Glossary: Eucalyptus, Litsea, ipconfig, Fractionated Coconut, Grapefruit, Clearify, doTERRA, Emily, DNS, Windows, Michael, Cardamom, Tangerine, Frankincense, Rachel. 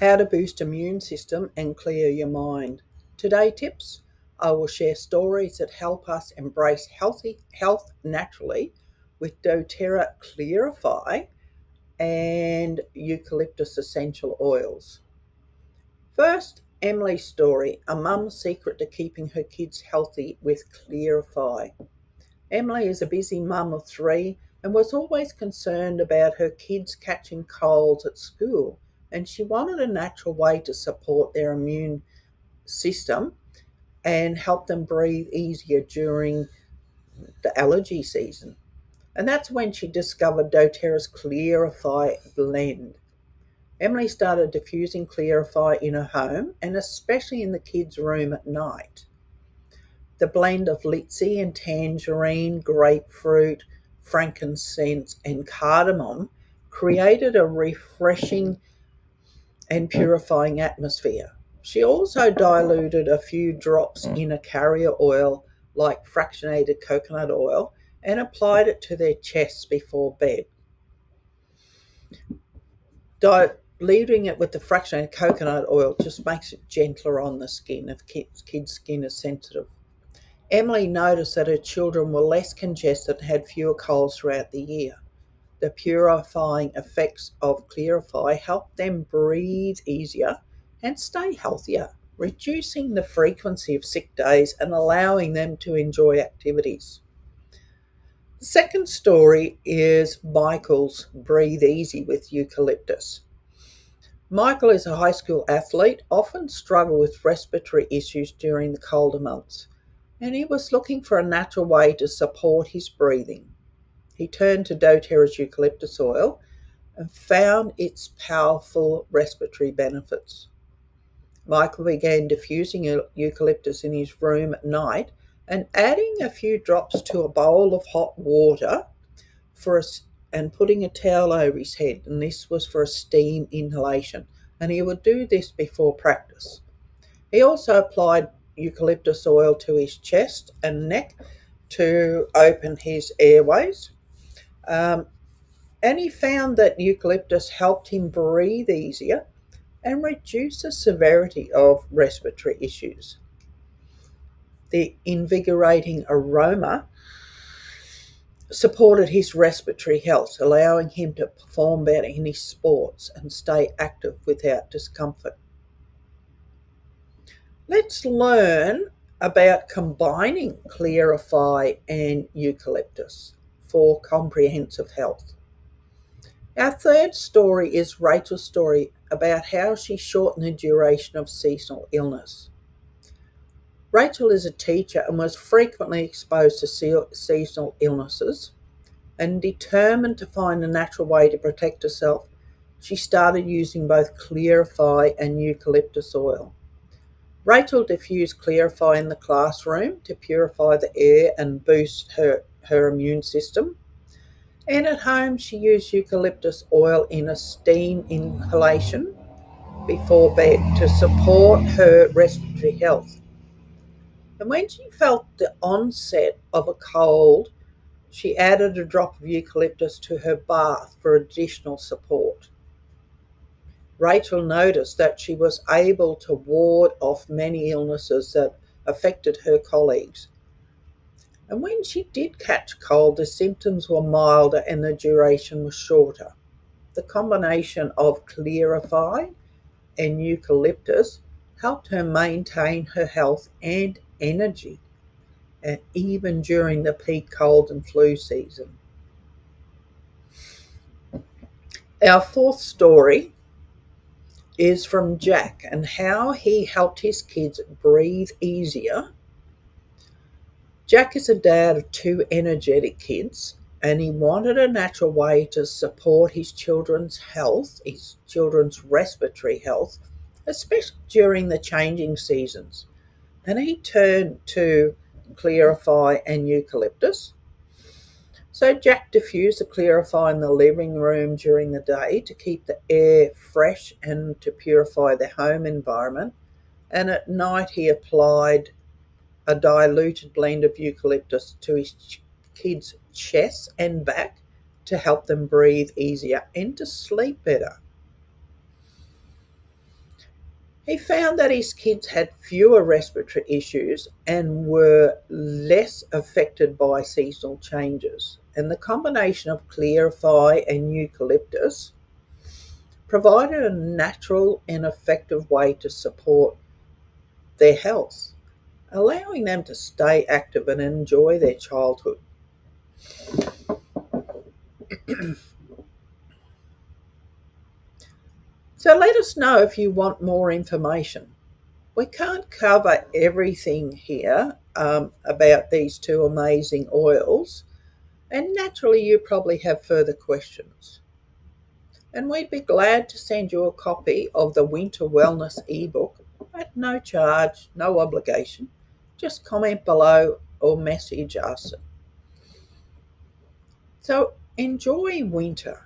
How to boost immune system and clear your mind. Today tips, I will share stories that help us embrace healthy health naturally with doTERRA Clearify and eucalyptus essential oils. First, Emily's story, a mum's secret to keeping her kids healthy with Clearify. Emily is a busy mum of three and was always concerned about her kids catching colds at school, and she wanted a natural way to support their immune system and help them breathe easier during the allergy season. And that's when she discovered doTERRA's Clearify blend. Emily started diffusing Clearify in her home and especially in the kids' room at night. The blend of Litsea and Tangerine, Grapefruit, Frankincense and Cardamom created a refreshing and purifying atmosphere. She also diluted a few drops in a carrier oil like fractionated coconut oil and applied it to their chests before bed. Diluting it with the fractionated coconut oil just makes it gentler on the skin if kids' skin is sensitive. Emily noticed that her children were less congested and had fewer colds throughout the year. The purifying effects of Clearify help them breathe easier and stay healthier, reducing the frequency of sick days and allowing them to enjoy activities. The second story is Michael's Breathe Easy with Eucalyptus. Michael is a high school athlete, often struggled with respiratory issues during the colder months, and he was looking for a natural way to support his breathing. He turned to doTERRA's eucalyptus oil and found its powerful respiratory benefits. Michael began diffusing eucalyptus in his room at night and adding a few drops to a bowl of hot water and putting a towel over his head, and this was for a steam inhalation, and he would do this before practice. He also applied eucalyptus oil to his chest and neck to open his airways. And he found that eucalyptus helped him breathe easier and reduce the severity of respiratory issues. The invigorating aroma supported his respiratory health, allowing him to perform better in his sports and stay active without discomfort. Let's learn about combining Clearify and eucalyptus for comprehensive health. Our third story is Rachel's story about how she shortened the duration of seasonal illness. Rachel is a teacher and was frequently exposed to seasonal illnesses, and determined to find a natural way to protect herself, she started using both Clearify and eucalyptus oil. Rachel diffused Clearify in the classroom to purify the air and boost her immune system. And at home, she used eucalyptus oil in a steam inhalation before bed to support her respiratory health. And when she felt the onset of a cold, she added a drop of eucalyptus to her bath for additional support. Rachel noticed that she was able to ward off many illnesses that affected her colleagues. And when she did catch a cold, the symptoms were milder and the duration was shorter. The combination of Clearify and eucalyptus helped her maintain her health and energy, and even during the peak cold and flu season. Our fourth story is from Jack and how he helped his kids breathe easier. Jack is a dad of two energetic kids, and he wanted a natural way to support his children's health, his children's respiratory health, especially during the changing seasons. And he turned to Clearify and eucalyptus. So Jack diffused the Clearify in the living room during the day to keep the air fresh and to purify the home environment. And at night he applied a diluted blend of eucalyptus to his kids' chests and back to help them breathe easier and to sleep better. He found that his kids had fewer respiratory issues and were less affected by seasonal changes. And the combination of Clearify and Eucalyptus provided a natural and effective way to support their health, allowing them to stay active and enjoy their childhood. So let us know if you want more information. We can't cover everything here about these two amazing oils, and naturally you probably have further questions. And we'd be glad to send you a copy of the Winter Wellness ebook at no charge, no obligation. Just comment below or message us. So enjoy winter.